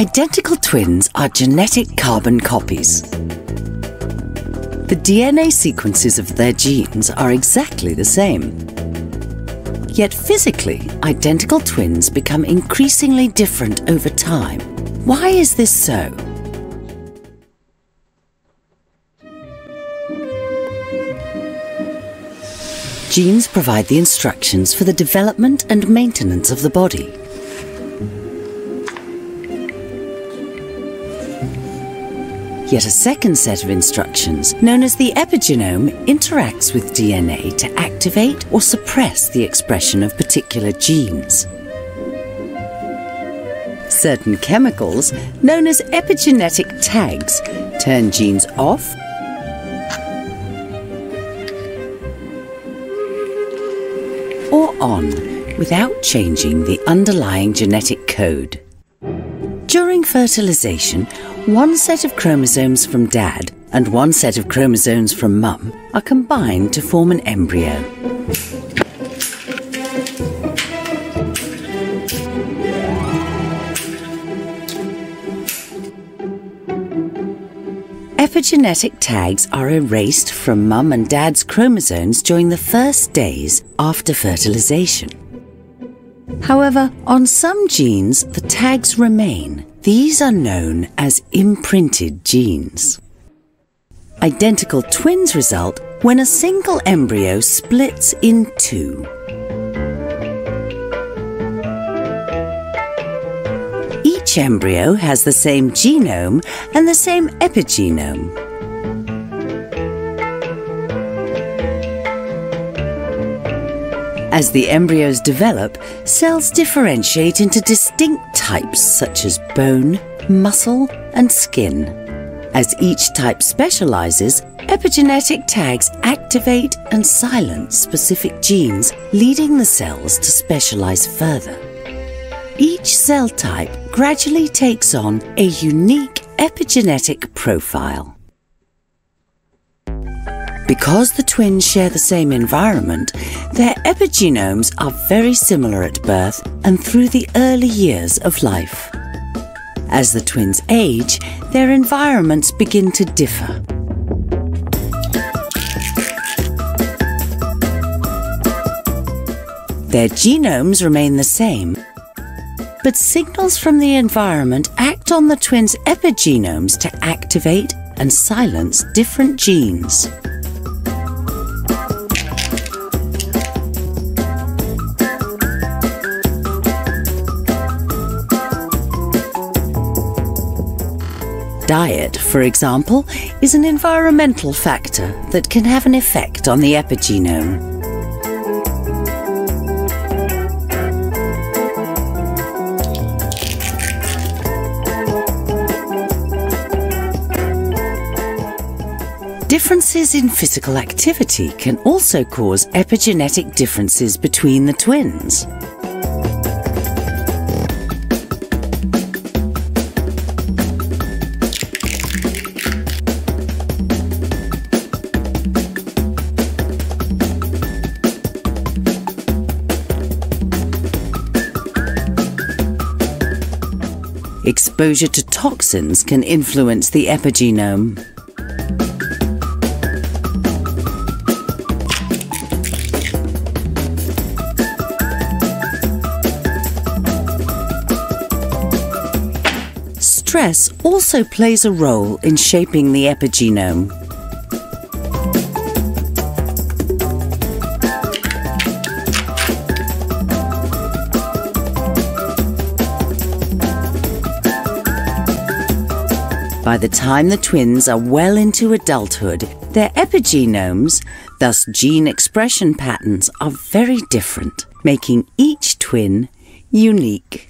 Identical twins are genetic carbon copies. The DNA sequences of their genes are exactly the same. Yet physically, identical twins become increasingly different over time. Why is this so? Genes provide the instructions for the development and maintenance of the body. Yet a second set of instructions, known as the epigenome, interacts with DNA to activate or suppress the expression of particular genes. Certain chemicals, known as epigenetic tags, turn genes off or on without changing the underlying genetic code. During fertilization, one set of chromosomes from dad and one set of chromosomes from mum are combined to form an embryo. Epigenetic tags are erased from mum and dad's chromosomes during the first days after fertilization. However, on some genes, the tags remain. These are known as imprinted genes. Identical twins result when a single embryo splits in two. Each embryo has the same genome and the same epigenome. As the embryos develop, cells differentiate into distinct types such as bone, muscle, and skin. As each type specializes, epigenetic tags activate and silence specific genes, leading the cells to specialize further. Each cell type gradually takes on a unique epigenetic profile. Because the twins share the same environment, their epigenomes are very similar at birth and through the early years of life. As the twins age, their environments begin to differ. Their genomes remain the same, but signals from the environment act on the twins' epigenomes to activate and silence different genes. Diet, for example, is an environmental factor that can have an effect on the epigenome. Differences in physical activity can also cause epigenetic differences between the twins. Exposure to toxins can influence the epigenome. Stress also plays a role in shaping the epigenome. By the time the twins are well into adulthood, their epigenomes, thus gene expression patterns, are very different, making each twin unique.